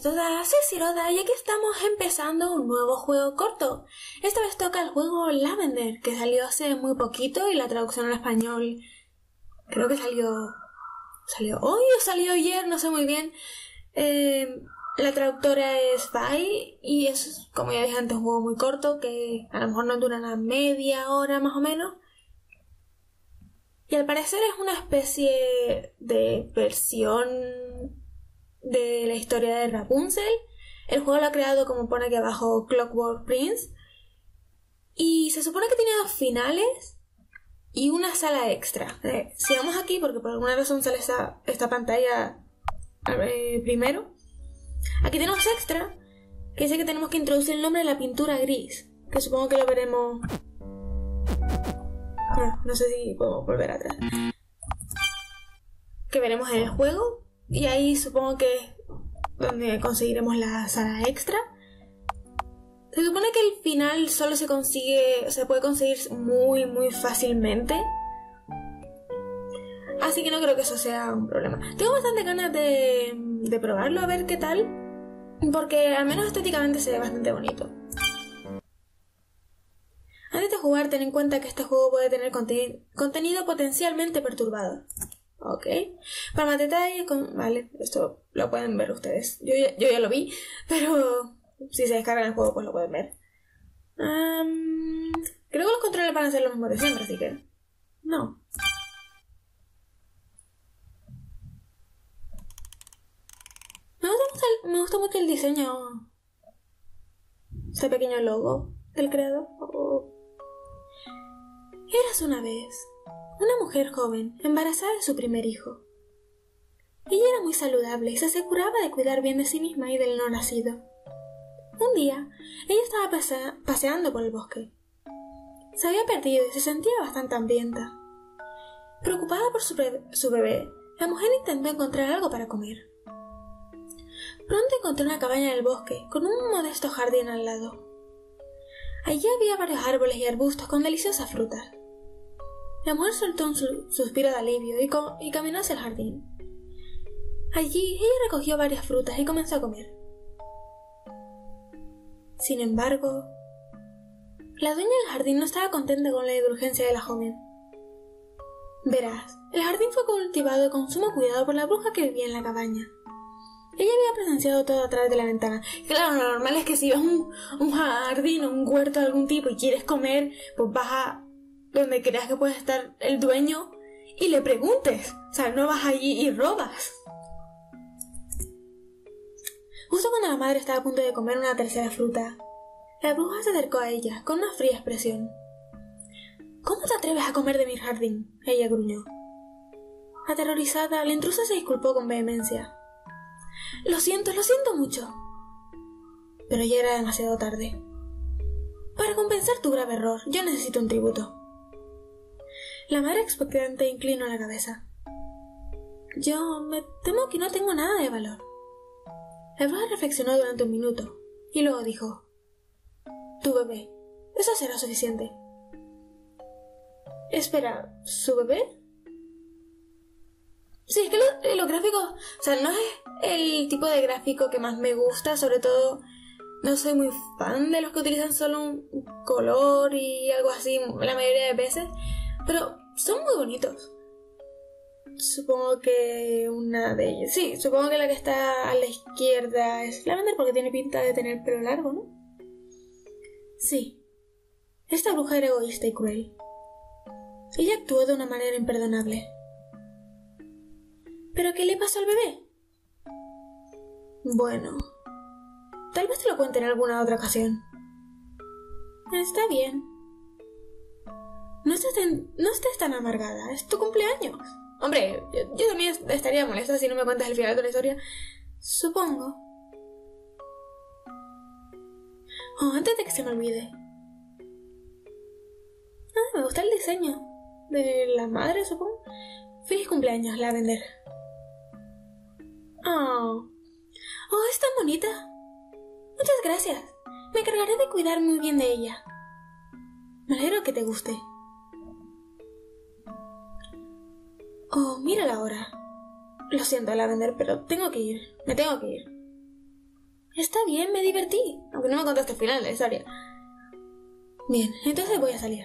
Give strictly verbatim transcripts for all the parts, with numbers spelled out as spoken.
todos y todas, soy Ciroda y aquí estamos empezando un nuevo juego corto. Esta vez toca el juego Lavender, que salió hace muy poquito y la traducción al español creo que salió salió hoy o salió ayer, no sé muy bien. Eh, la traductora es Bye y es, como ya dije antes, un juego muy corto que a lo mejor no dura una media hora más o menos. Y al parecer es una especie de versión de la historia de Rapunzel. El juego lo ha creado, como pone aquí abajo, Clockwork Prince. Y se supone que tiene dos finales y una sala extra. Eh, sigamos aquí porque por alguna razón sale esta, esta pantalla eh, primero. Aquí tenemos extra, que dice que tenemos que introducir el nombre de la pintura gris, que supongo que lo veremos... Ah, no sé si podemos volver atrás. Que veremos en el juego. Y ahí supongo que es donde conseguiremos la sala extra. Se supone que el final solo se consigue, se puede conseguir muy muy fácilmente. Así que no creo que eso sea un problema. Tengo bastante ganas de, de probarlo, a ver qué tal. Porque al menos estéticamente se ve bastante bonito. Antes de jugar, ten en cuenta que este juego puede tener conten- contenido potencialmente perturbado. Ok, para más detalles, con... vale, esto lo pueden ver ustedes. Yo ya, yo ya lo vi, pero si se descargan el juego pues lo pueden ver. Um, creo que los controles van a ser los mismos de siempre, así que no. Me gusta mucho el, me gusta mucho el diseño, este pequeño logo del creador. Oh. Eras una vez una mujer joven, embarazada de su primer hijo. Ella era muy saludable y se aseguraba de cuidar bien de sí misma y del no nacido. Un día, ella estaba pasea paseando por el bosque. Se había perdido y se sentía bastante hambrienta. Preocupada por su, su bebé, la mujer intentó encontrar algo para comer. Pronto encontró una cabaña en el bosque, con un modesto jardín al lado. Allí había varios árboles y arbustos con deliciosas frutas. La mujer soltó un suspiro de alivio y, y caminó hacia el jardín. Allí, ella recogió varias frutas y comenzó a comer. Sin embargo, la dueña del jardín no estaba contenta con la indulgencia de la joven. Verás, el jardín fue cultivado con sumo cuidado por la bruja que vivía en la cabaña. Ella había presenciado todo a través de la ventana. Claro, lo normal es que si vas a un, un jardín o un huerto de algún tipo y quieres comer, pues vas a... donde creas que puede estar el dueño y le preguntes. O sea, no vas allí y robas. Justo cuando la madre estaba a punto de comer una tercera fruta, la bruja se acercó a ella con una fría expresión. «¿Cómo te atreves a comer de mi jardín?», ella gruñó. Aterrorizada, la intrusa se disculpó con vehemencia. «Lo siento, lo siento mucho». Pero ya era demasiado tarde. «Para compensar tu grave error, yo necesito un tributo». La madre expectante inclinó la cabeza. Yo me temo que no tengo nada de valor. La bruja reflexionó durante un minuto y luego dijo: Tu bebé, eso será suficiente. Espera, ¿su bebé? Sí, es que los, los gráficos, o sea, no es el tipo de gráfico que más me gusta, sobre todo... No soy muy fan de los que utilizan solo un color y algo así la mayoría de veces, pero son muy bonitos. Supongo que una de ellas... Sí, supongo que la que está a la izquierda es Lavender porque tiene pinta de tener pelo largo, ¿no? Sí. Esta bruja era egoísta y cruel. Ella actuó de una manera imperdonable. ¿Pero qué le pasó al bebé? Bueno... Tal vez te lo cuente en alguna otra ocasión. Está bien. No estés, ten, no estés tan amargada. Es tu cumpleaños. Hombre, yo, yo también estaría molesta si no me cuentas el final de la historia. Supongo. Oh, antes de que se me olvide. Ah, me gusta el diseño. De la madre, supongo. Feliz cumpleaños, Lavender. Oh. Oh, es tan bonita. Muchas gracias. Me encargaré de cuidar muy bien de ella. Me alegro que te guste. Oh, mira la hora. Lo siento, Lavender, pero tengo que ir. Me tengo que ir. Está bien, me divertí. Aunque no me contaste el final de la historia. Bien, entonces voy a salir.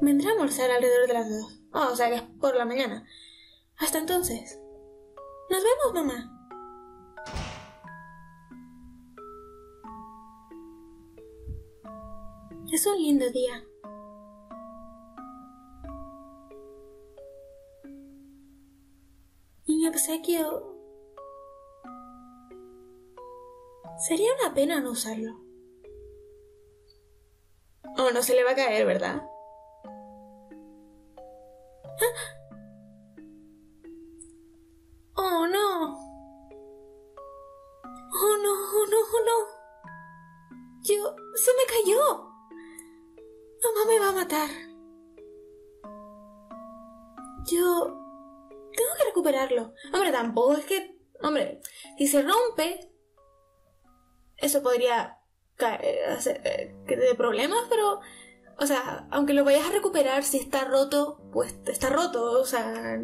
Vendrá a almorzar alrededor de las dos. Oh, o sea que es por la mañana. Hasta entonces. ¡Nos vemos, mamá! Es un lindo día. Y mi obsequio... Sería una pena no usarlo. Oh, no se le va a caer, ¿verdad? ¡Oh, no! ¡Oh, no, oh, no, oh, no! ¡Yo... se me cayó! Mamá me va a matar. Yo... tengo que recuperarlo. Hombre, tampoco es que... Hombre, si se rompe... Eso podría... Caer, hacer, eh, de problemas, pero... O sea, aunque lo vayas a recuperar, si está roto, pues está roto. O sea,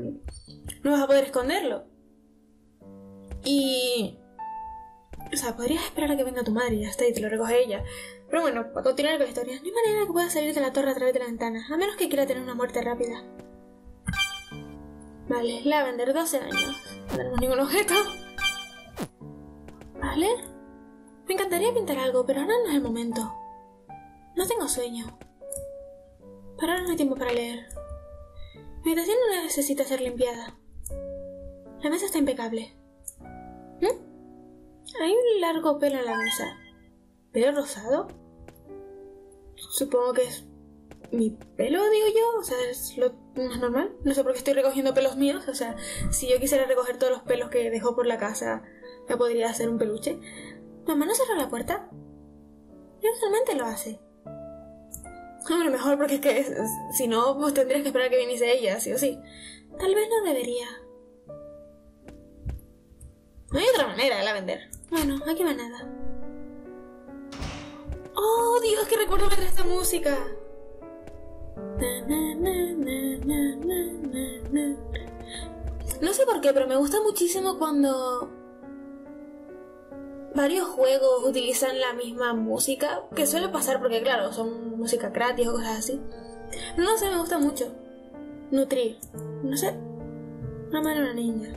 no vas a poder esconderlo. Y... O sea, podrías esperar a que venga tu madre y ya está, y te lo recoge ella. Pero bueno, para continuar con la historia, no hay manera que pueda salir de la torre a través de la ventana, a menos que quiera tener una muerte rápida. Vale, Lavender, doce años. No tenemos ningún objeto. Vale. Me encantaría pintar algo, pero ahora no es el momento. No tengo sueño. Pero ahora no hay tiempo para leer. Mi habitación no necesita ser limpiada. La mesa está impecable. ¿Mm? Hay un largo pelo en la mesa. ¿Pelo rosado? Supongo que es mi pelo, digo yo. O sea, es lo más normal. No sé por qué estoy recogiendo pelos míos. O sea, si yo quisiera recoger todos los pelos que dejó por la casa, ya podría hacer un peluche. ¿Mamá no cerró la puerta? Y usualmente lo hace. Hombre, mejor, porque es que es, si no, pues tendrías que esperar que viniese ella, sí o sí. Tal vez no debería. No hay otra manera de la vender. Bueno, aquí va nada. ¡Oh, Dios! ¡Qué recuerdo me trae esta música! No sé por qué, pero me gusta muchísimo cuando... varios juegos utilizan la misma música, que suele pasar porque, claro, son música gratis o cosas así. No sé, me gusta mucho. Nutrir. No sé. Una mano a una niña.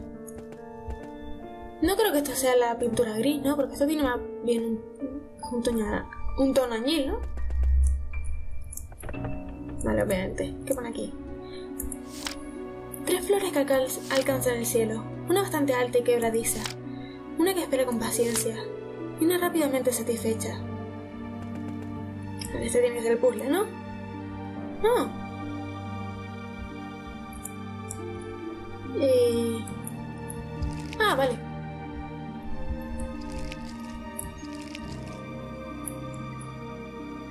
No creo que esto sea la pintura gris, ¿no? Porque esto tiene más bien un tono, un tono añil, ¿no? Vale, obviamente. ¿Qué pone aquí? Tres flores que alca alcanzan el cielo. Una bastante alta y quebradiza. Una que espera con paciencia. Y una rápidamente satisfecha. Vale, este tiene que ser el puzzle, ¿no? No. Eh... Ah, vale.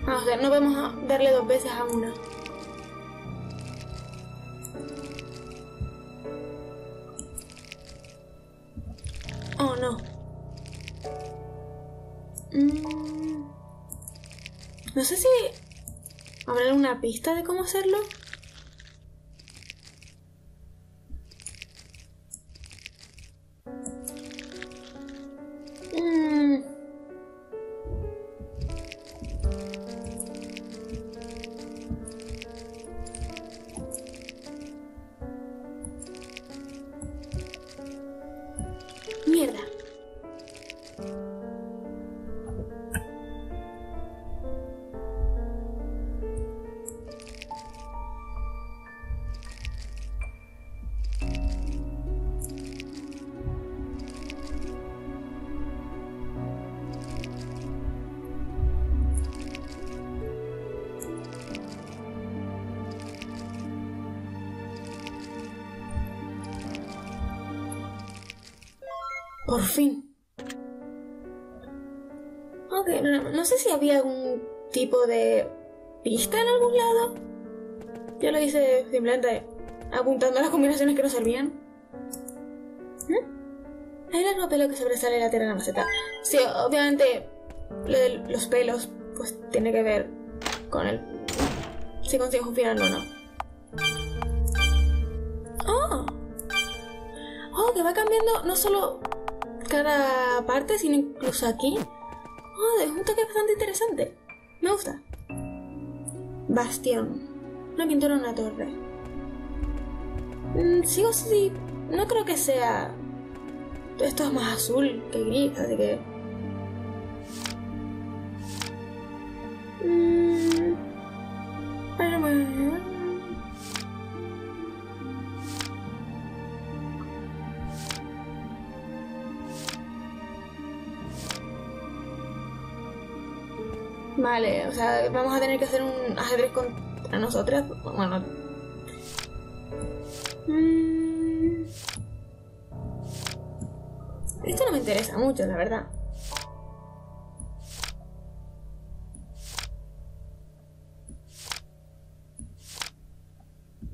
Vamos a ver, no vamos a darle dos veces a una. Oh, no. Mm. No sé si... ¿habrá alguna pista de cómo hacerlo? Por fin. Ok, no, no sé si había algún tipo de pista en algún lado. Yo lo hice simplemente apuntando a las combinaciones que no servían. ¿Mm? Hay largo pelo que sobresale lateral a la maceta. Sí, obviamente lo de los pelos pues tiene que ver con el... si consigues un final o no. ¡Ah! Oh, que va cambiando no solo cada parte, sino incluso aquí. Oh, es un toque bastante interesante. Me gusta. Bastión. Una pintura en una torre. Mm, sigo sí. No creo que sea... Esto es más azul que gris, así que... Mm... Vale, o sea, vamos a tener que hacer un ajedrez contra nosotras. Bueno... Mm... Esto no me interesa mucho, la verdad.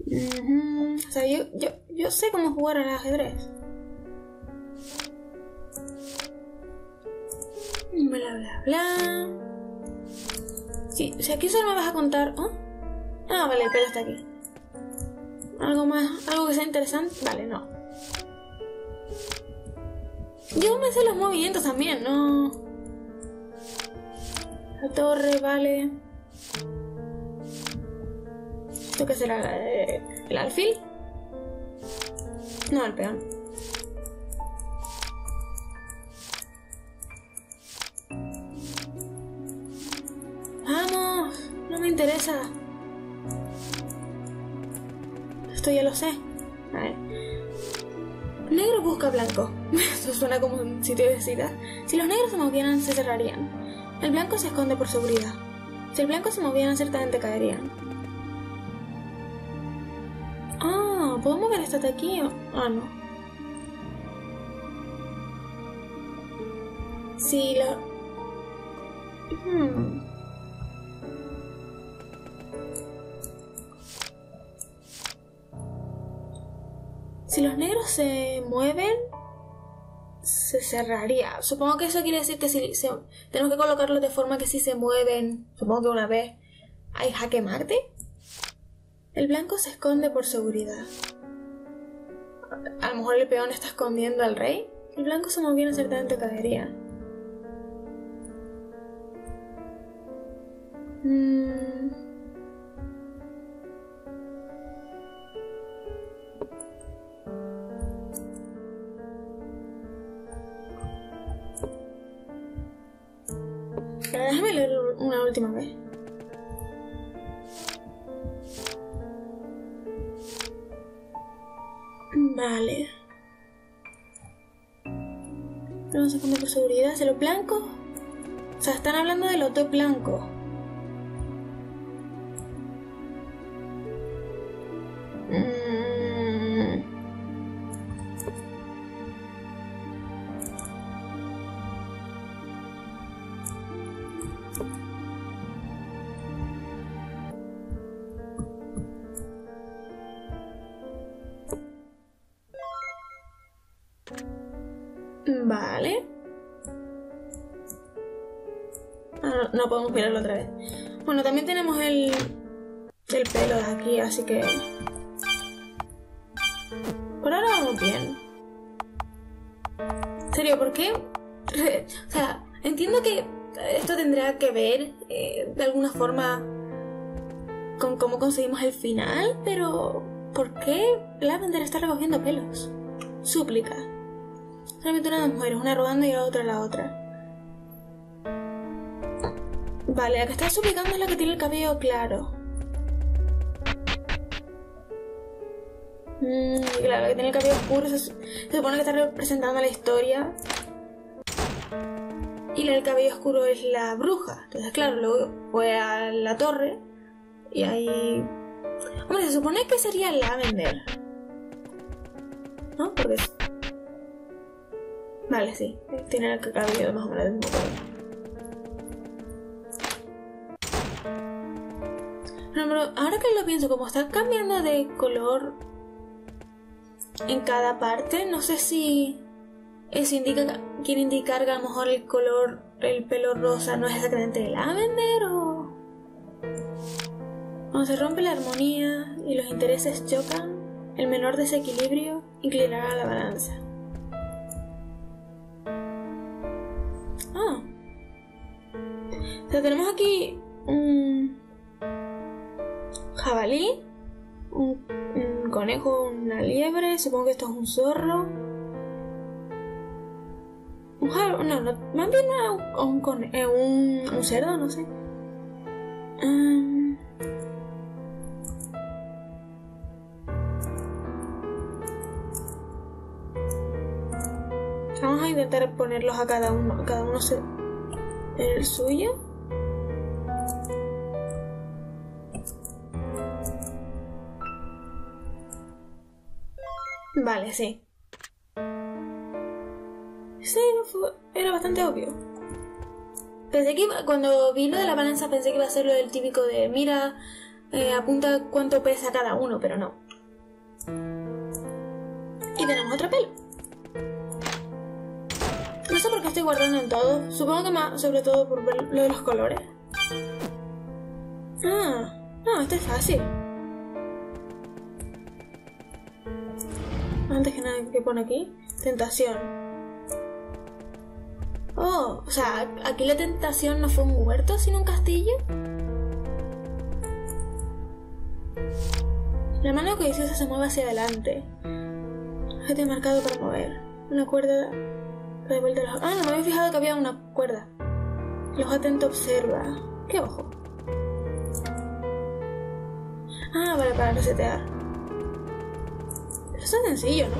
Uh-huh. O sea, yo, yo, yo sé cómo jugar al ajedrez. Bla, bla, bla. Sí, o sea, aquí solo me vas a contar... ¿Oh? Ah, vale, pero está aquí. Algo más, algo que sea interesante. Vale, no. Yo me sé los movimientos también, ¿no? La torre, vale. ¿Esto qué será? ¿El alfil? No, el peón. ¡Vamos! No me interesa. Esto ya lo sé. A ver. Negro busca blanco. Eso suena como un sitio de citas. Si los negros se movieran, se cerrarían. El blanco se esconde por seguridad. Si el blanco se movieran, ciertamente caerían. Ah, ¿puedo mover esto hasta aquí? Ah, no. Sí, la... Hmm. Si los negros se mueven, se cerraría. Supongo que eso quiere decir que si se, tenemos que colocarlos de forma que si se mueven, supongo que una vez, hay jaque mate. El blanco se esconde por seguridad. A lo mejor el peón está escondiendo al rey. El blanco se moviera, ciertamente caería. Mmm... Déjame leer una última vez. Vale. Vamos a poner por seguridad. ¿Se lo blanco? O sea, están hablando de los dos blancos. Vale. Ah, no, no podemos mirarlo otra vez. Bueno, también tenemos el, el pelo de aquí, así que... Por ahora vamos bien. En serio, ¿por qué? O sea, entiendo que esto tendrá que ver eh, de alguna forma con cómo conseguimos el final, pero ¿por qué Lavender está recogiendo pelos? Súplica. Solamente una de las mujeres, una rodando y la otra la otra. Vale, la que está suplicando es la que tiene el cabello claro. Mm, claro, la que tiene el cabello oscuro se, se supone que está representando la historia. Y la del cabello oscuro es la bruja. Entonces, claro, luego fue a la torre y ahí... Hombre, se supone que sería Lavender, ¿no? Porque... es... Vale, sí. Tiene el cabello más o menos un poco. No, pero ahora que lo pienso, como está cambiando de color en cada parte, no sé si eso indica, quiere indicar que a lo mejor el color, el pelo rosa no es exactamente de Lavender o... Cuando se rompe la armonía y los intereses chocan... El menor desequilibrio inclinará la balanza. Ah. O sea, tenemos aquí un jabalí, un, un conejo, una liebre, supongo que esto es un zorro. Un jabalí, no, no, más bien no, un, cone, eh, un, un cerdo, no sé. Um, Vamos a intentar ponerlos a cada uno, a cada uno se, en el suyo. Vale, sí. Sí, fue, era bastante obvio. Pensé que iba, cuando vi lo de la balanza pensé que iba a ser lo del típico de mira, eh, apunta cuánto pesa cada uno, pero no. Y tenemos otra pelo. No sé por qué estoy guardando en todo. Supongo que más, sobre todo por ver lo de los colores. Ah, no, esto es fácil. Antes que nada, ¿qué pone aquí? Tentación. Oh, o sea, aquí la tentación no fue un huerto, sino un castillo. La mano codiciosa se mueve hacia adelante. Objeto marcado para mover. Una cuerda que devuelve los... Ah, no me había fijado que había una cuerda. Los atentos observa. ¡Qué ojo! Ah, vale, para resetear. Eso es sencillo, ¿no?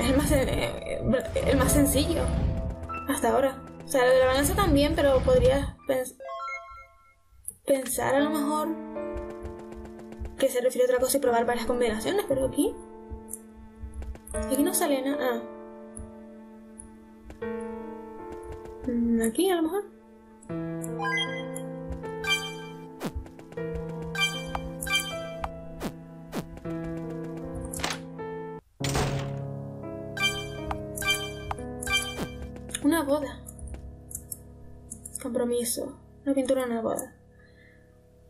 Es el más, eh, el más sencillo hasta ahora. O sea, lo de la balanza también, pero podría pens pensar a lo mejor que se refiere a otra cosa y probar varias combinaciones, pero aquí... Aquí no sale nada. Ah. Aquí a lo mejor. Una boda. Compromiso. Una pintura en una boda.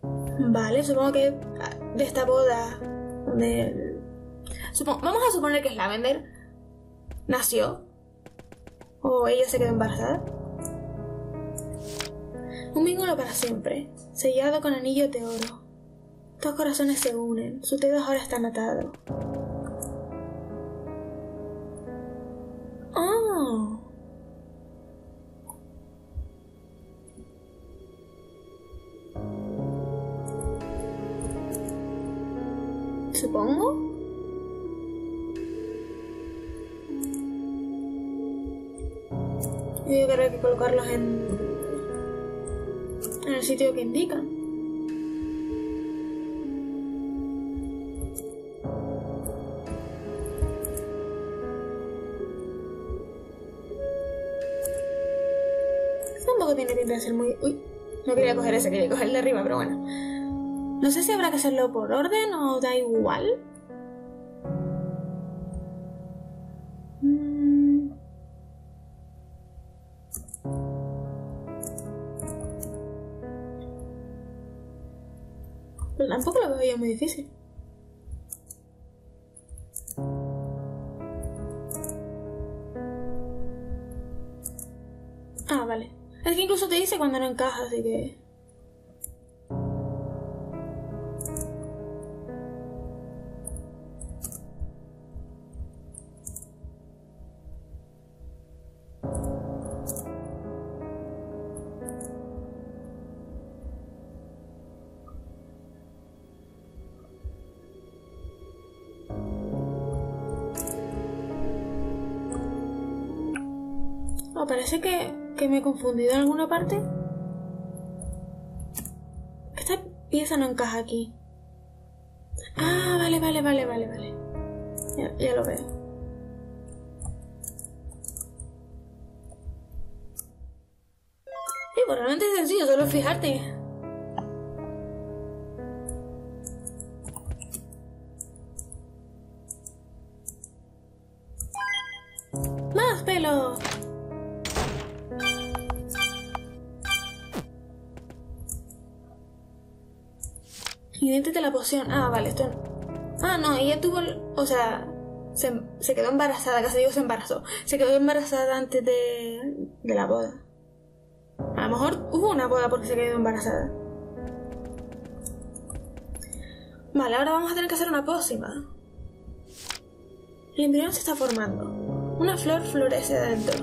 Vale, supongo que de esta boda del... Supongo, vamos a suponer que es Lavender. Nació. O ella se quedó embarazada. Un vínculo para siempre, sellado con anillos de oro. Dos corazones se unen, sus dedos ahora están atados. Oh. Supongo. Yo creo que colocarlos en, en el sitio que indican. Tampoco tiene pinta de ser muy... Uy, no quería coger ese, quería coger el de arriba, pero bueno. No sé si habrá que hacerlo por orden o da igual. Mm. Pero tampoco lo veo muy difícil. Ah, vale. Es que incluso te dice cuando no encaja, así que... Oh, parece que, que me he confundido en alguna parte. Esta pieza no encaja aquí. Ah, vale, vale, vale, vale, vale. Ya, ya lo veo. Sí, pues realmente es sencillo, solo fijarte. ¡Más pelo! Inténtate la poción. Ah, vale, esto no. Ah, no, ella tuvo... O sea, se, se quedó embarazada, casi digo se embarazó. Se quedó embarazada antes de, de la boda. A lo mejor hubo una boda porque se quedó embarazada. Vale, ahora vamos a tener que hacer una pócima. El embrión se está formando. Una flor florece adentro.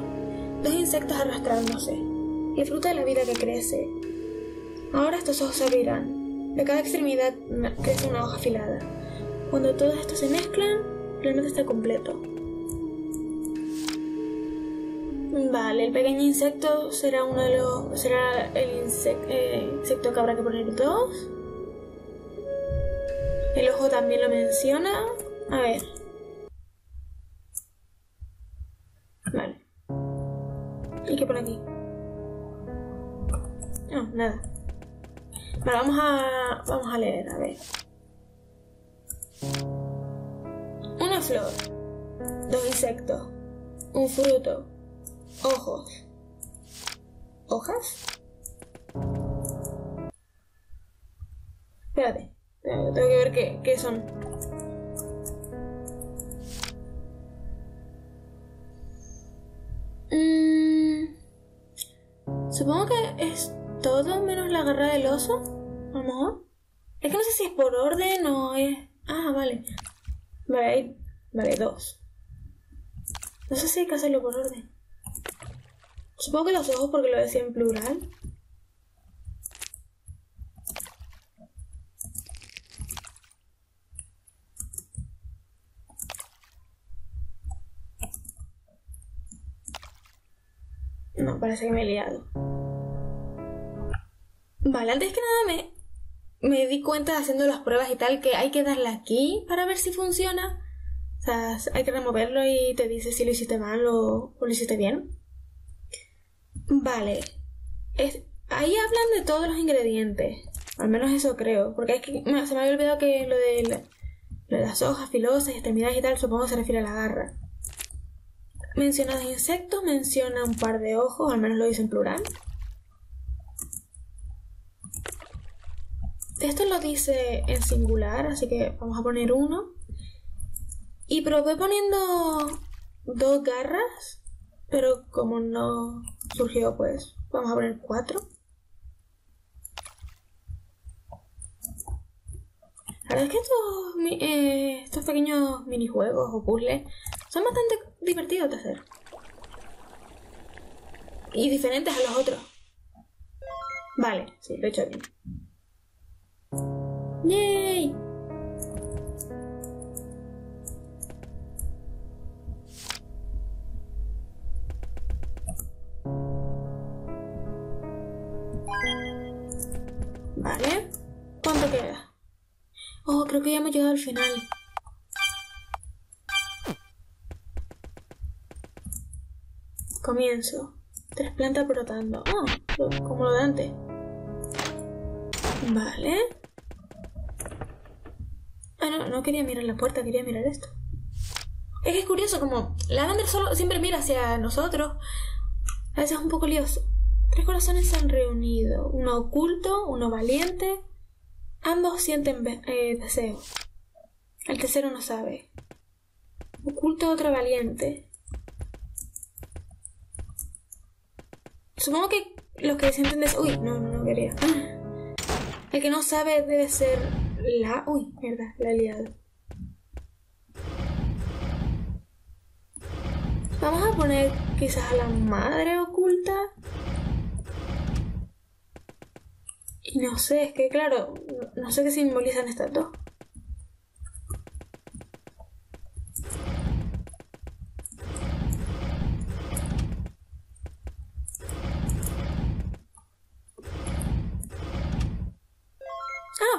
Dos insectos arrastrándose. Y fruta de la vida que crece. Ahora estos ojos se abrirán. De cada extremidad crece una hoja afilada. Cuando todos estos se mezclan, realmente está completo. Vale, el pequeño insecto será uno de los... será el insec, eh, insecto que habrá que poner dos. El ojo también lo menciona. A ver. Vale. ¿Y qué pone aquí? No, nada. Vale, vamos a... vamos a leer, a ver. Una flor. Dos insectos. Un fruto. Ojos. ¿Hojas? Espérate. Tengo que ver qué, qué son. Mm, supongo que es todo menos la garra del oso. A lo mejor. Es que no sé si es por orden o es... Ah, vale. Vale, hay... Vale, dos. No sé si hay que hacerlo por orden. Supongo que los ojos porque lo decía en plural. No, parece que me he liado. Vale, antes que nada me, me di cuenta haciendo las pruebas y tal que hay que darle aquí para ver si funciona. O sea, hay que removerlo y te dice si lo hiciste mal o, o lo hiciste bien. Vale. Es, ahí hablan de todos los ingredientes. Al menos eso creo. Porque es que bueno, se me había olvidado que lo de, la, lo de las hojas filosas, extremidades y tal, supongo que se refiere a la garra. Menciona los insectos, menciona un par de ojos, al menos lo dice en plural. Esto lo dice en singular, así que vamos a poner uno. Y probé poniendo dos garras, pero como no surgió, pues vamos a poner cuatro. La verdad es que estos, eh, estos pequeños minijuegos o puzzles son bastante divertidos de hacer. Y diferentes a los otros. Vale, sí, lo he hecho bien. ¡Yay! Vale. ¿Cuánto queda? Oh, creo que ya hemos llegado al final. Comienzo. Tres plantas brotando. Ah, oh, como lo de antes. Vale. Ah, no, no quería mirar la puerta, quería mirar esto. Es que es curioso, como Lavender solo siempre mira hacia nosotros. A veces es un poco lioso. Tres corazones se han reunido. Uno oculto, uno valiente. Ambos sienten eh, deseo. El tercero no sabe. Oculto, otro valiente. Supongo que los que sienten deseo... Uy, no, no, no quería. El que no sabe debe ser la... Uy, mierda, la he liado. Vamos a poner quizás a la madre oculta. Y no sé, es que claro, no sé qué simbolizan estas dos.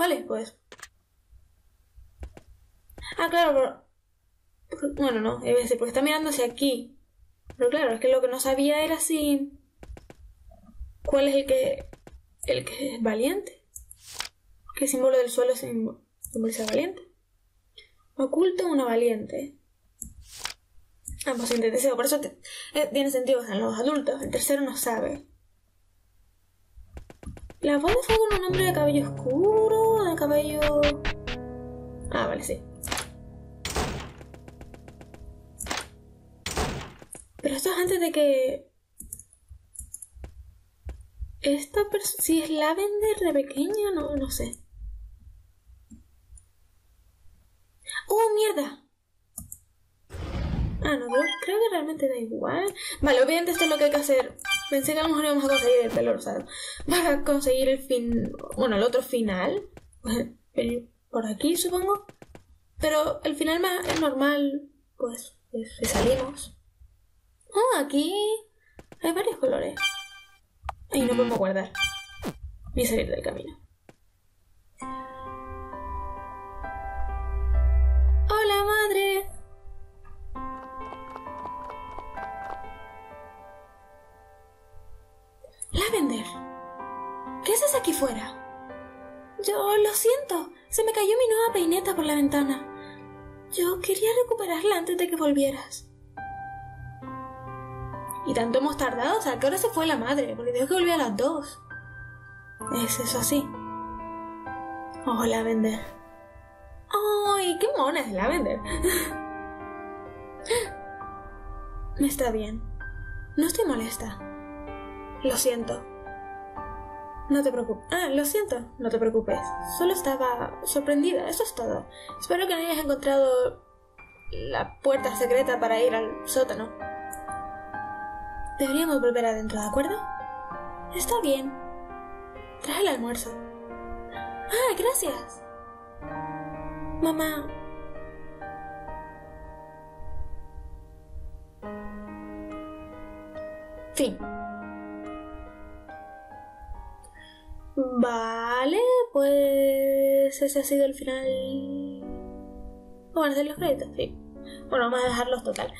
Vale, pues. Ah, claro, pero... Bueno, no, debe ser, porque está mirando hacia aquí. Pero claro, es que lo que no sabía era si... ¿Cuál es el que... el que es valiente? ¿Qué símbolo del suelo simboliza valiente? Oculto, una valiente. Ah, pues siente deseo, por eso te, eh, tiene sentido, o sea, los adultos. El tercero no sabe. La voz de fuego era un hombre de cabello oscuro, de cabello... Ah, vale, sí. Pero esto es antes de que... Esta persona... Si es Lavender de pequeña, no, no sé. ¡Oh, mierda! Ah, no, creo, creo que realmente da igual. Vale, obviamente esto es lo que hay que hacer. Pensé que a lo mejor íbamos a conseguir el pelo rosado. Para conseguir el fin... Bueno, el otro final. Venir por aquí, supongo. Pero el final más el normal, pues, es que salimos. Ah, aquí hay varios colores. Ahí no podemos guardar. Ni salir del camino. ¡Hola, madre! Lavender, ¿qué haces aquí fuera? Yo lo siento, se me cayó mi nueva peineta por la ventana. Yo quería recuperarla antes de que volvieras. Y tanto hemos tardado, o sea, ¿qué hora se fue la madre? Porque dijo que volvía a las dos. ¿Es eso así? Oh, Lavender. ¡Ay, qué mona es Lavender! Me está bien. No estoy molesta. Lo siento. No te preocupes. Ah, lo siento. No te preocupes. Solo estaba sorprendida. Eso es todo. Espero que no hayas encontrado la puerta secreta para ir al sótano. Deberíamos volver adentro, ¿de acuerdo? Está bien. Trae el almuerzo. Ah, gracias. Mamá... Fin. Vale, pues ese ha sido el final. Van a hacer los créditos, sí. Bueno, vamos a dejarlos total.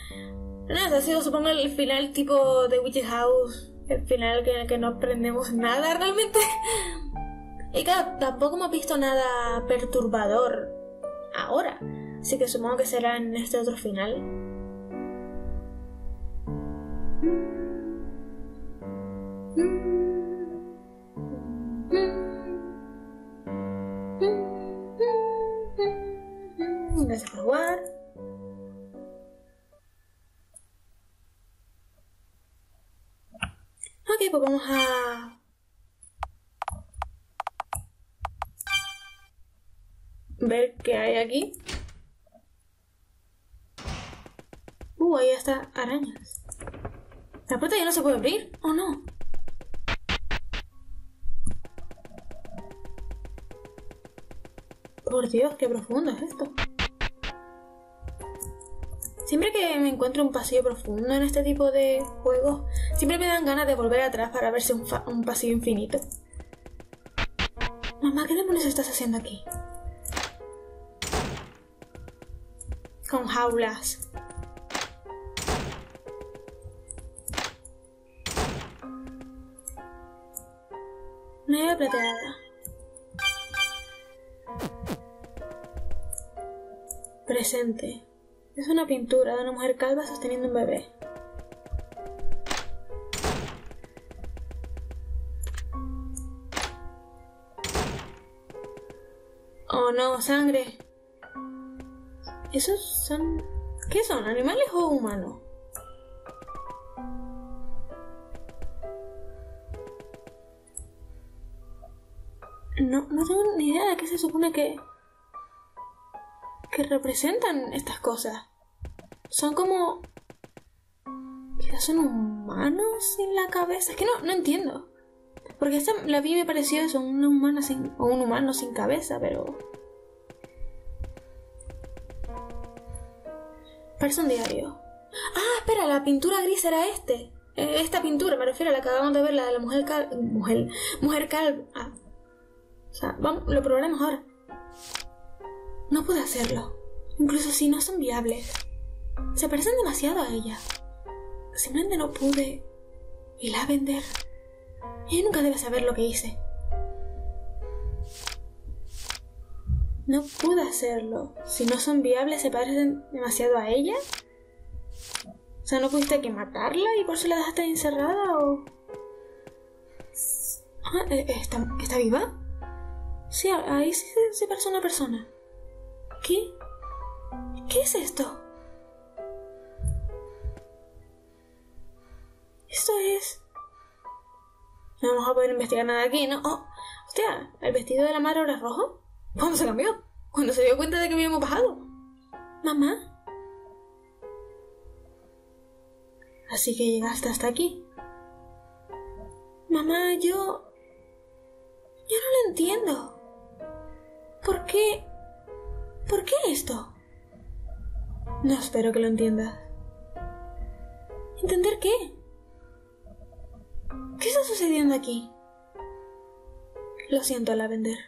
Nada, ese ha sido, supongo, el final tipo de Witch's House. El final que, en el que no aprendemos nada realmente. Y claro, tampoco hemos visto nada perturbador ahora. Así que supongo que será en este otro final. Mm. Mm. Gracias por jugar. Ok, pues vamos a... ver qué hay aquí. Uh, ahí está arañas. ¿La puerta ya no se puede abrir? ¿O no? Por Dios, qué profundo es esto. Siempre que me encuentro un pasillo profundo en este tipo de juegos, siempre me dan ganas de volver atrás para verse un, un pasillo infinito. Mamá, ¿qué demonios estás haciendo aquí? Con jaulas. Nueva plateada. Presente. Es una pintura de una mujer calva sosteniendo un bebé. Oh no, sangre. ¿Esos son... ¿Qué son? ¿Animales o humanos? No, no tengo ni idea de qué se supone que... que representan estas cosas. Son como... quizás son humanos sin la cabeza. Es que no, no entiendo. Porque esta, la vi me pareció eso, una humana sin... o un humano sin cabeza, pero... parece un diario. Ah, espera, la pintura gris era este. Eh, esta pintura, me refiero a la que acabamos de ver, la de la mujer calva. Mujer, mujer calva. Ah. O sea, vamos, lo probaremos ahora. No pude hacerlo. Incluso si no son viables. Se parecen demasiado a ella. Simplemente no pude. Y la vender. Ella nunca debe saber lo que hice. No pude hacerlo. Si no son viables, se parecen demasiado a ella. O sea, ¿no pudiste que matarla y por eso la dejaste encerrada o...? Ah, ¿está, ¿está viva? Sí, ahí sí se, se parece una persona. ¿Qué? ¿Qué es esto? Esto es... No vamos a poder investigar nada aquí, ¿no? Oh, hostia, ¿el vestido de la madre ahora es rojo? ¿Cómo se cambió? Cuando se dio cuenta de que habíamos bajado. Mamá. Así que llegaste hasta aquí. Mamá, yo... Yo no lo entiendo. ¿Por qué? ¿Por qué esto? No espero que lo entiendas. ¿Entender qué? ¿Qué está sucediendo aquí? Lo siento, Lavender.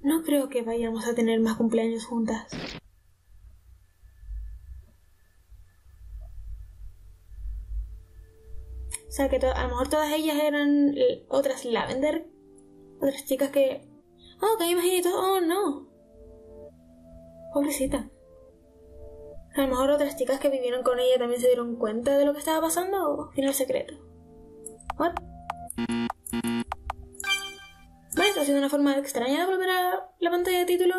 No creo que vayamos a tener más cumpleaños juntas. O sea, que a lo mejor todas ellas eran otras Lavender. Otras chicas que... Oh, que imagínate. Oh, no. Pobrecita. A lo mejor otras chicas que vivieron con ella también se dieron cuenta de lo que estaba pasando. O final secreto. What? Vale, está siendo una forma extraña de volver a la pantalla de título.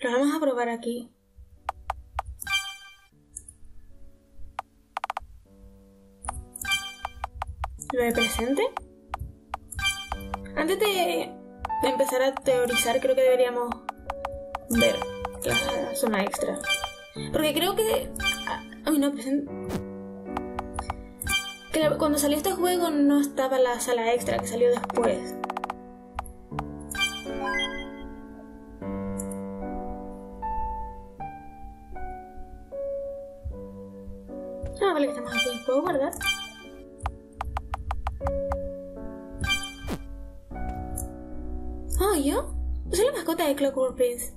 Lo vamos a probar aquí. ¿Lo de presente? Antes de empezar a teorizar, creo que deberíamos ver la zona extra. Porque creo que... Ay, no, presente... Que cuando salió este juego no estaba la sala extra, que salió después. Ah, vale, que estamos aquí. ¿Puedo guardar? ¿Yo? Soy la mascota de Clockwork Prince.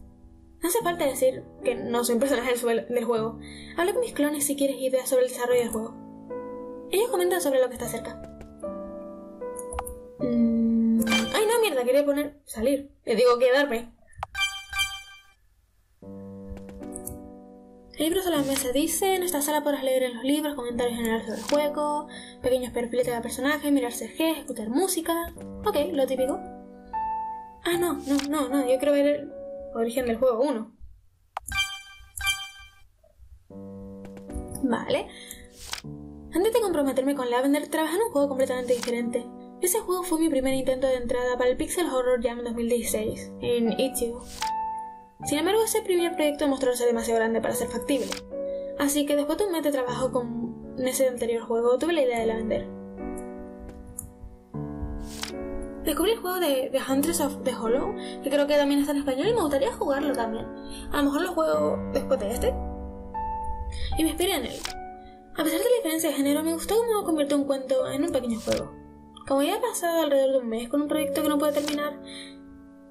No hace falta decir que no soy un personaje del juego. Habla con mis clones si quieres ideas sobre el desarrollo del juego. Ellos comentan sobre lo que está cerca. Mm... Ay, no, mierda, quería poner... salir. Le digo quedarme. El libro sobre la mesa dice: en esta sala podrás leer en los libros, comentarios generales sobre el juego, pequeños perfiles de cada personaje, mirar C G, escuchar música... Ok, lo típico. Ah, no, no, no, no, yo quiero ver el origen del juego uno. Vale. Antes de comprometerme con Lavender, trabajé en un juego completamente diferente. Ese juego fue mi primer intento de entrada para el Pixel Horror Jam en dos mil dieciséis, en itch punto i o. Sin embargo, ese primer proyecto mostrarse demasiado grande para ser factible. Así que después de un mes de trabajo con ese anterior juego, tuve la idea de Lavender. Descubrí el juego de The Hunters of the Hollow, que creo que también está en español y me gustaría jugarlo también. A lo mejor lo juego después de este. Y me inspiré en él. A pesar de la diferencia de género, me gustó cómo convirtió un cuento en un pequeño juego. Como ya he pasado alrededor de un mes con un proyecto que no puedo terminar,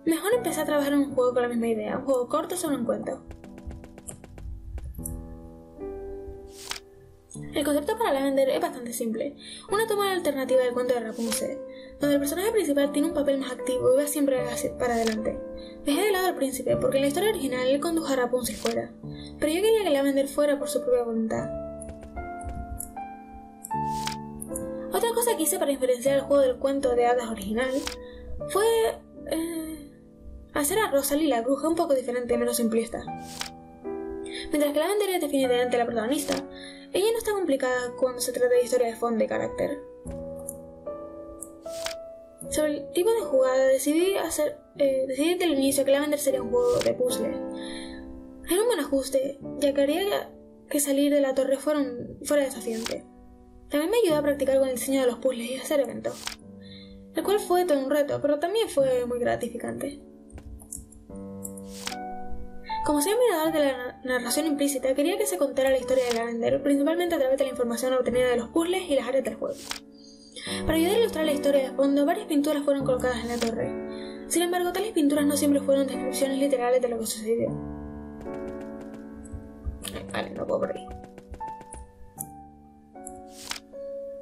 mejor empecé a trabajar en un juego con la misma idea, un juego corto sobre un cuento. El concepto para Lavender es bastante simple, una toma alternativa del cuento de Rapunzel, donde el personaje principal tiene un papel más activo y va siempre para adelante. Dejé de lado al príncipe, porque en la historia original él condujo a Rapunzel fuera, pero yo quería que Lavender fuera por su propia voluntad. Otra cosa que hice para diferenciar el juego del cuento de hadas original fue... Eh, hacer a Rosalie la bruja un poco diferente y menos simplista. Mientras que Lavender es definitivamente la protagonista, ella no está complicada cuando se trata de historia de fondo y carácter. Sobre el tipo de jugada, decidí hacer, eh, decidí desde el inicio que Lavender sería un juego de puzzles. Era un buen ajuste, ya que haría que salir de la torre fuera, un, fuera desafiante. También me ayudó a practicar con el diseño de los puzzles y hacer eventos, el cual fue todo un reto, pero también fue muy gratificante. Como soy admirador de la narración implícita, quería que se contara la historia de Lavender, principalmente a través de la información obtenida de los puzzles y las áreas del juego. Para ayudar a ilustrar la historia de fondo, varias pinturas fueron colocadas en la torre. Sin embargo, tales pinturas no siempre fueron descripciones literales de lo que sucedió. Vale, no puedo por ahí.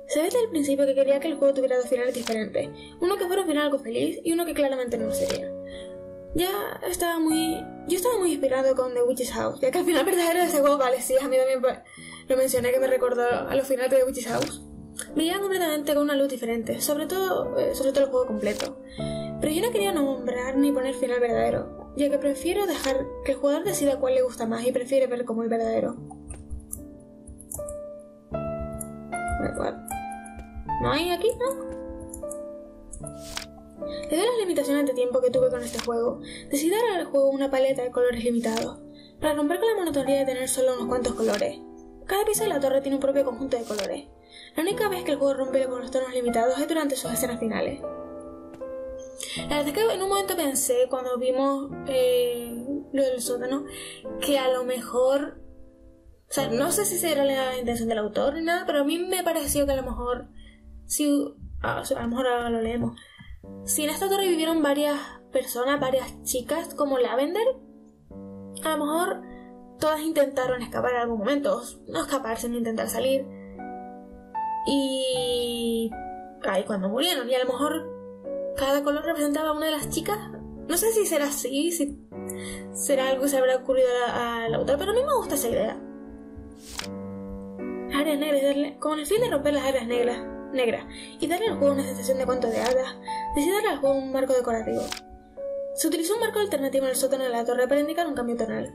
Se ve desde el principio que quería que el juego tuviera dos finales diferentes, uno que fuera un final algo feliz y uno que claramente no lo sería. Ya estaba muy... Yo estaba muy inspirado con The Witch's House, ya que al final verdadero de ese juego, vale, sí, a mí también lo mencioné, que me recordó a los finales de The Witch's House. brillaba completamente con una luz diferente, sobre todo, sobre todo el juego completo. Pero yo no quería nombrar ni poner final verdadero, ya que prefiero dejar que el jugador decida cuál le gusta más y prefiere ver como el verdadero. ¿No hay aquí, no? Debido a las limitaciones de tiempo que tuve con este juego, decidí dar al juego una paleta de colores limitados, para romper con la monotonía de tener solo unos cuantos colores. Cada pieza de la torre tiene un propio conjunto de colores. La única vez que el juego rompe con los tonos limitados es durante sus escenas finales. La verdad es que en un momento pensé, cuando vimos eh, lo del sótano, que a lo mejor... O sea, no sé si será la intención del autor ni nada, pero a mí me pareció que a lo mejor... Si, a, a lo mejor ahora lo leemos. Si en esta torre vivieron varias personas, varias chicas como Lavender, a lo mejor todas intentaron escapar en algún momento. No escaparse, ni intentar salir. Y... Ay, cuando murieron. Y a lo mejor... Cada color representaba a una de las chicas. No sé si será así, si será algo que se habrá ocurrido al autor, pero a mí me gusta esa idea. Áreas negras, con el fin de romper las áreas negras, negras y darle al juego una sensación de cuento de hadas, decidí darle al juego un marco decorativo. Se utilizó un marco alternativo en el sótano de la torre para indicar un cambio tonal.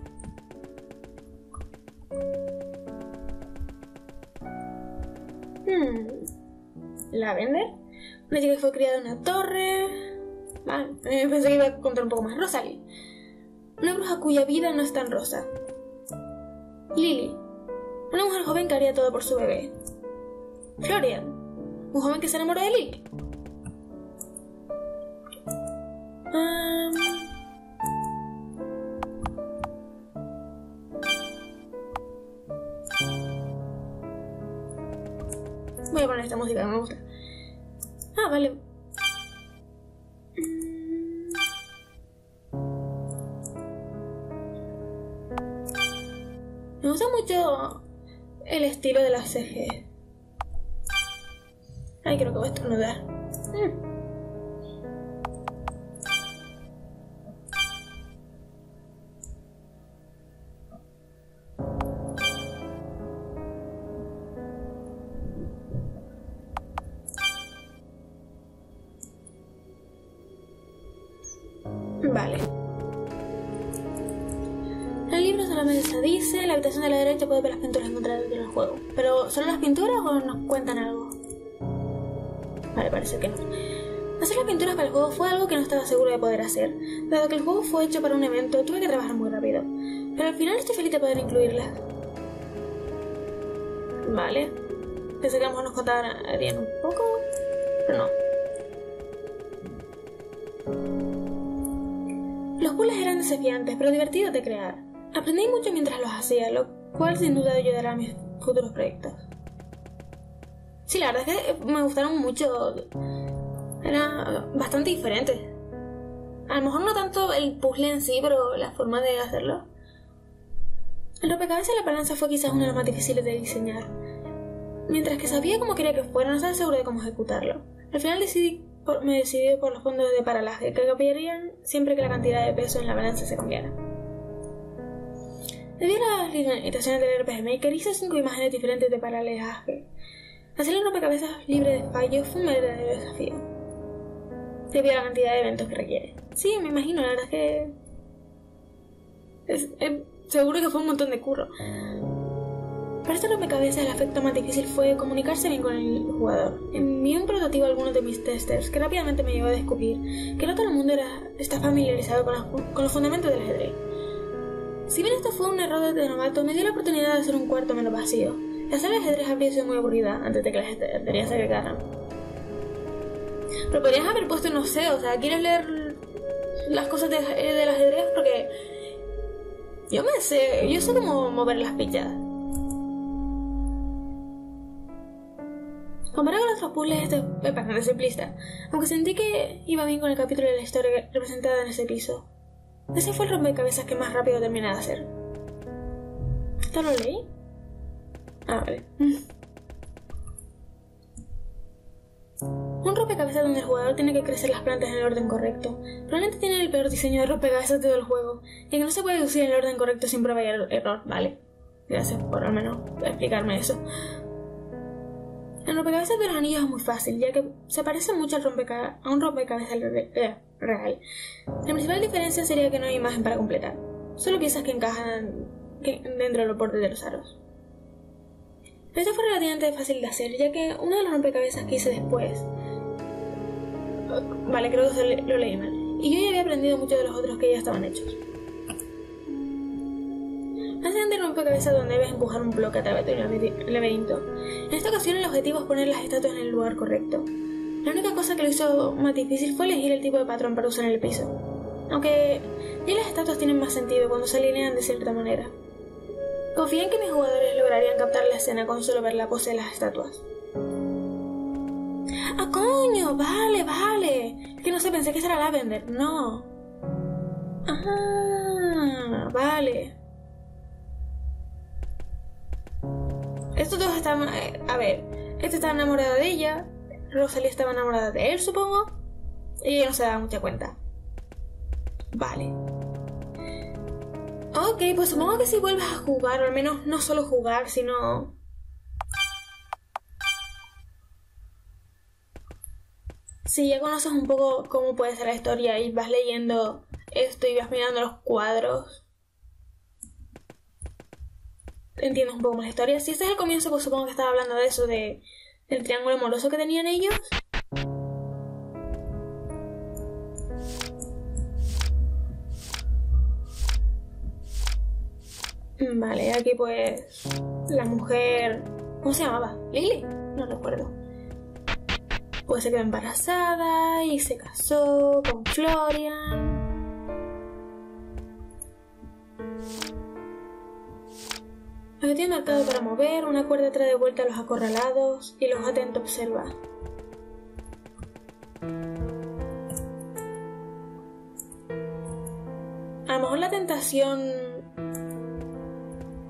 Hmm. ¿Lavender? Una chica que fue criada en una torre... Ah, eh, pensé que iba a contar un poco más. Rosalie. Una bruja cuya vida no es tan rosa. Lily. Una mujer joven que haría todo por su bebé. Florian. Un joven que se enamoró de Lily. Um... Voy a poner esta música que me gusta. Ah, vale. Me gusta mucho el estilo de las C G. Ay, creo que voy a estornudar. Mm. Vale. El libro solamente dice, en la habitación de la derecha puede ver las pinturas encontradas en el juego. ¿Pero son las pinturas o nos cuentan algo? Vale, parece que no. Hacer las pinturas para el juego fue algo que no estaba seguro de poder hacer. Dado que el juego fue hecho para un evento, tuve que trabajar muy rápido. Pero al final estoy feliz de poder incluirlas. Vale. Pensé que a lo mejor nos contarían un poco, pero no. Los puzzles eran desafiantes, pero divertidos de crear. Aprendí mucho mientras los hacía, lo cual sin duda ayudará a mis futuros proyectos. Sí, la verdad es que me gustaron mucho. Era bastante diferente. A lo mejor no tanto el puzzle en sí, pero la forma de hacerlo. El rompecabezas de la balanza fue quizás uno de los más difíciles de diseñar. Mientras que sabía cómo quería que fuera, no estaba seguro de cómo ejecutarlo. Al final decidí... Por, me decidí por los fondos de paralaje, que cambiarían siempre que la cantidad de peso en la balanza se cambiara. Debido a las limitaciones del R P G Maker, hice cinco imágenes diferentes de paralaje. Hacer el rompecabezas libre de fallos fue un verdadero desafío, debido a la cantidad de eventos que requiere. Sí, me imagino, la verdad es que... Es, eh, seguro que fue un montón de curro. Para este rompecabezas, el aspecto más difícil fue comunicarse bien con el jugador. Envié un prototipo a algunos de mis testers, que rápidamente me llevó a descubrir que no todo el mundo era, está familiarizado con, la, con los fundamentos del ajedrez. Si bien esto fue un error de novato, me dio la oportunidad de hacer un cuarto menos vacío. La sala de ajedrez habría sido muy aburrida antes de que las estanterías se agregaran. Pero podrías haber puesto, no sé, o sea, ¿quieres leer las cosas del de, de ajedrez? Porque yo me sé, yo sé cómo mover las fichas. Comparado con otros puzzles, este es bastante simplista, aunque sentí que iba bien con el capítulo de la historia representada en ese piso. Ese fue el rompecabezas que más rápido terminé de hacer. ¿Esto lo leí? Ah, vale. Un rompecabezas donde el jugador tiene que crecer las plantas en el orden correcto. Probablemente tiene el peor diseño de rompecabezas de todo el juego, ya que no se puede deducir en el orden correcto sin prueba y error. Vale, gracias por al menos explicarme eso. El rompecabezas de los anillos es muy fácil, ya que se parece mucho al rompeca a un rompecabezas real. La principal diferencia sería que no hay imagen para completar, solo piezas que encajan que dentro de los bordes de los aros. Pero esto fue relativamente fácil de hacer, ya que uno de los rompecabezas que hice después... Vale, creo que lo leí mal. Y yo ya había aprendido mucho de los otros que ya estaban hechos. Más adelante rompecabezas donde debes empujar un bloque a través de un laberinto. En esta ocasión el objetivo es poner las estatuas en el lugar correcto. La única cosa que lo hizo más difícil fue elegir el tipo de patrón para usar en el piso. Aunque ya las estatuas tienen más sentido cuando se alinean de cierta manera. Confié en que mis jugadores lograrían captar la escena con solo ver la pose de las estatuas. ¡Ah, coño! ¡Vale, vale! Es que no sé, pensé que esa era Lavender. ¡No! ¡Ah! Vale. Estos dos estaban... Eh, a ver, este estaba enamorado de ella, Rosalie estaba enamorada de él, supongo, y ella no se daba mucha cuenta. Vale. Ok, pues supongo que si vuelves a jugar, o al menos no solo jugar, sino... Si ya conoces un poco cómo puede ser la historia y vas leyendo esto y vas mirando los cuadros, entiendes un poco más la historia. Si este es el comienzo, pues supongo que estaba hablando de eso, de, del triángulo amoroso que tenían ellos. Vale, aquí pues la mujer... ¿Cómo se llamaba? ¿Lily? No recuerdo. Pues se quedó embarazada y se casó con Florian. Los tiene marcado para mover, una cuerda trae de vuelta a los acorralados y los atentos observa. A lo mejor la tentación...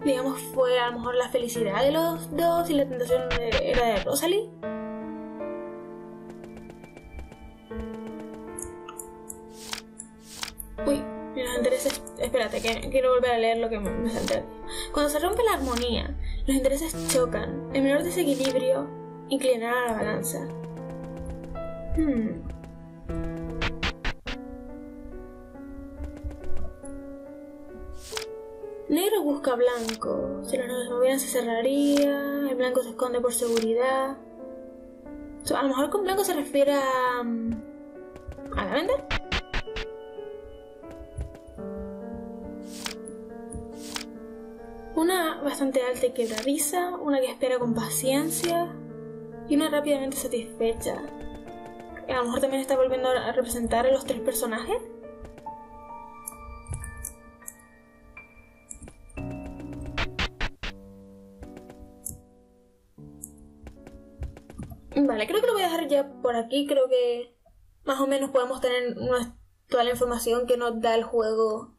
Digamos, fue a lo mejor la felicidad de los dos y la tentación era de Rosalie. Uy, los intereses... Espérate, que quiero volver a leer lo que me salté. Cuando se rompe la armonía, los intereses chocan. El menor desequilibrio inclinará la balanza. Hmm... Negro busca blanco, si los negros se movieran se cerraría, el blanco se esconde por seguridad. A lo mejor con blanco se refiere a... ¿A Lavender? Una bastante alta y quebradiza, una que espera con paciencia y una rápidamente satisfecha. A lo mejor también está volviendo a representar a los tres personajes. Vale, creo que lo voy a dejar ya por aquí, creo que más o menos podemos tener una, toda la información que nos da el juego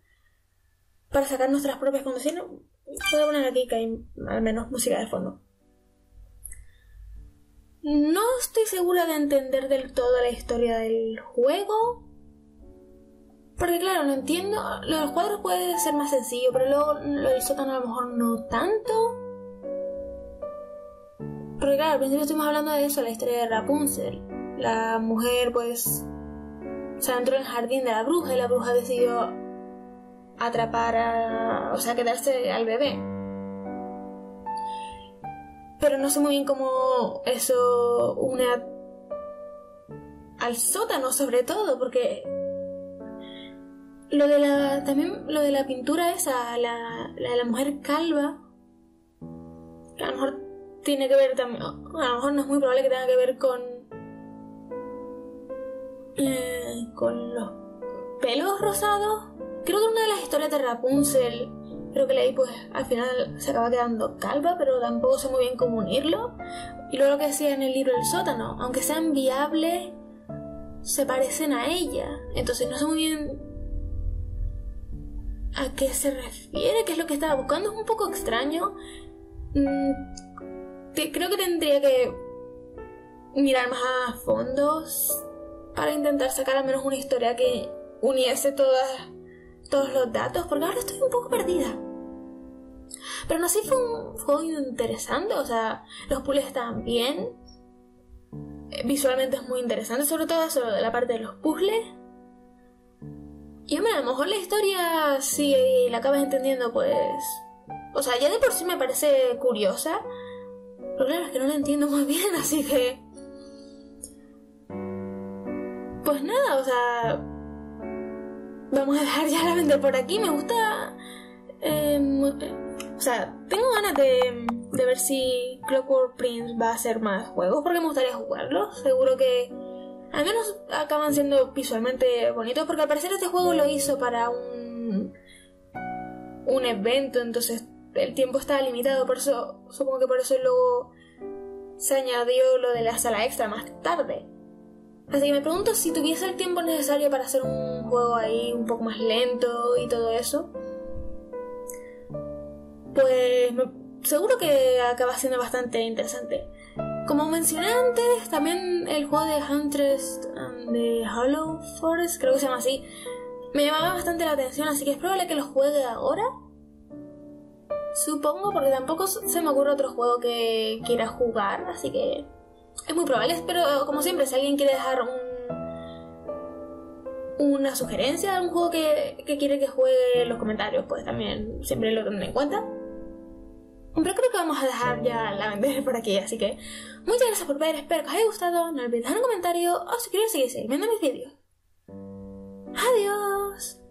para sacar nuestras propias conclusiones. Voy a poner aquí que hay al menos música de fondo. No estoy segura de entender del todo la historia del juego, porque claro, no entiendo, lo de los cuadros puede ser más sencillo, pero luego lo del sótano a lo mejor no tanto. Porque claro, al principio estuvimos hablando de eso, la historia de Rapunzel. La mujer pues se entró en el jardín de la bruja y la bruja decidió atrapar a... o sea, quedarse al bebé. Pero no sé muy bien cómo eso une al sótano, sobre todo, porque lo de la... también lo de la pintura esa, la, la de la mujer calva, que a lo mejor tiene que ver también, a lo mejor no es muy probable que tenga que ver con eh, con los pelos rosados. Creo que una de las historias de Rapunzel, creo que leí, pues al final se acaba quedando calva, pero tampoco sé muy bien cómo unirlo. Y luego lo que decía en el libro del sótano, aunque sean viables, se parecen a ella, entonces no sé muy bien a qué se refiere, qué es lo que estaba buscando, es un poco extraño. mm, Creo que tendría que mirar más a fondos para intentar sacar al menos una historia que uniese todas, todos los datos, porque ahora estoy un poco perdida. Pero no sé, fue un juego interesante, o sea, los puzzles estaban bien, visualmente es muy interesante, sobre todo sobre la parte de los puzzles. Y hombre, a lo mejor la historia, si la acabas entendiendo, pues... O sea, ya de por sí me parece curiosa, pero claro, es que no la entiendo muy bien, así que... Pues nada, o sea... Vamos a dejar ya Lavender por aquí, me gusta... Eh, o sea, tengo ganas de, de ver si Clockwork Prince va a hacer más juegos, porque me gustaría jugarlos, seguro que... Al menos acaban siendo visualmente bonitos, porque al parecer este juego lo hizo para un, un evento, entonces el tiempo estaba limitado, por eso supongo que por eso luego se añadió lo de la sala extra más tarde. Así que me pregunto si tuviese el tiempo necesario para hacer un juego ahí un poco más lento y todo eso, pues me, seguro que acaba siendo bastante interesante. Como mencioné antes, también el juego de Hunters of the Hollow, creo que se llama así, me llamaba bastante la atención, así que es probable que lo juegue ahora. Supongo, porque tampoco se me ocurre otro juego que quiera jugar, así que es muy probable. Pero como siempre, si alguien quiere dejar un, una sugerencia de un juego que, que quiere que juegue en los comentarios, pues también siempre lo tendré en cuenta. Pero creo que vamos a dejar ya Lavender por aquí, así que muchas gracias por ver, espero que os haya gustado, no olvidéis dejar un comentario o suscribiros si queréis seguir viendo mis vídeos. ¡Adiós!